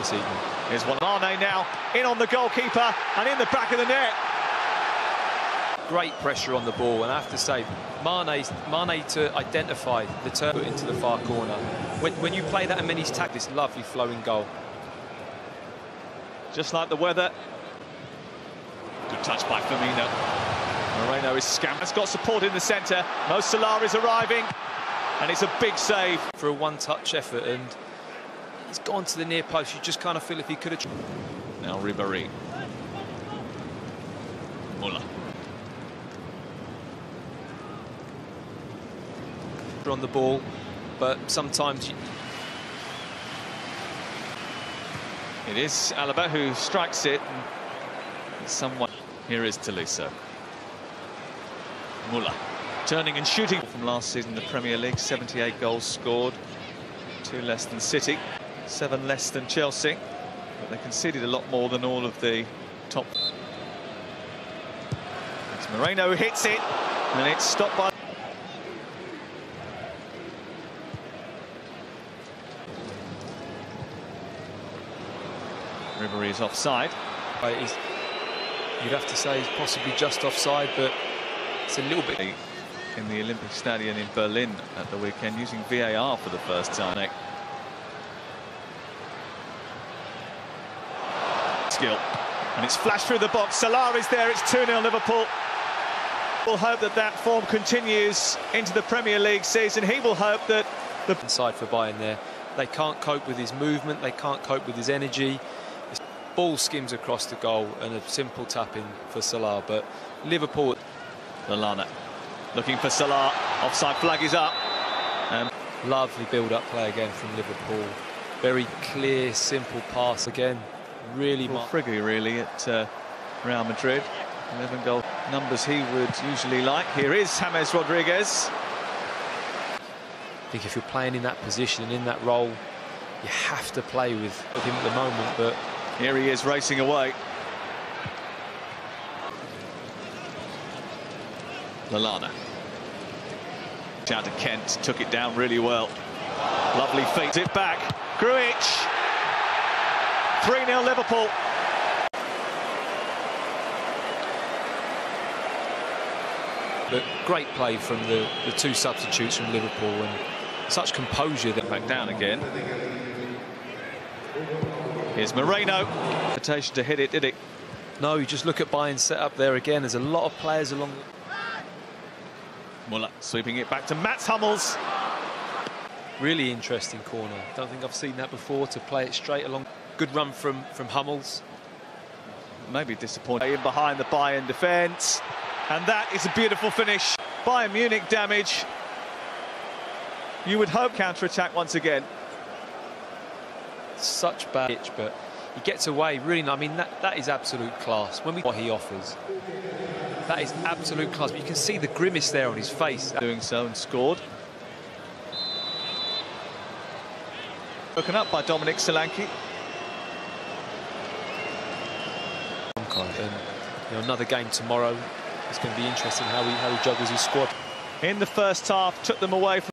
this evening. Here's one. Mane now in on the goalkeeper and in the back of the net. Great pressure on the ball, and I have to say, Mane to identify the turn into the far corner. When you play that and then he's tagged, this lovely flowing goal. Just like the weather. Good touch by Firmino. Moreno is scammed. Has got support in the centre. Mo Salah is arriving, and it's a big save for a one-touch effort, and he's gone to the near post. You just kind of feel if he could have. Now Ribéry. Muller. On the ball, but sometimes it is Alaba who strikes it. And someone here is Tolisso. Muller turning and shooting from last season, the Premier League. 78 goals scored, 2 less than City, 7 less than Chelsea, but they conceded a lot more than all of the top. It's Moreno who hits it, and it's stopped by. Ribéry is offside. You'd have to say he's possibly just offside, but it's a little bit. In the Olympic Stadium in Berlin at the weekend, using VAR for the first time. Skill, and it's flashed through the box. Salah is there. It's 2-0 Liverpool. We'll hope that that form continues into the Premier League season. He will hope that the inside for Bayern there. They can't cope with his movement. They can't cope with his energy. Ball skims across the goal and a simple tap-in for Salah, but Liverpool. Lallana looking for Salah, offside flag is up. And lovely build-up play again from Liverpool. Very clear, simple pass again. Really friggy really at Real Madrid. 11 goal numbers he would usually like. Here is James Rodriguez. I think if you're playing in that position and in that role, you have to play with him at the moment, but here he is racing away. Lallana. Down to Kent, took it down really well. Lovely feet. It back. Gruitch. 3-0 Liverpool. But great play from the two substitutes from Liverpool, and such composure. That back down again. Here's Moreno. Invitation to hit it, did it? No, you just look at Bayern's set up there again. There's a lot of players along. Muller sweeping it back to Mats Hummels. Really interesting corner. Don't think I've seen that before, to play it straight along. Good run from Hummels. Maybe disappointing in behind the Bayern defence. And that is a beautiful finish. Bayern Munich damage. You would hope counter-attack once again. Such bad pitch, but he gets away really. I mean, that is absolute class. When we what he offers, that is absolute class. But you can see the grimace there on his face. Doing so and scored. Broken up by Dominic Solanke. You know, another game tomorrow. It's going to be interesting how he juggles his squad. In the first half, took them away from.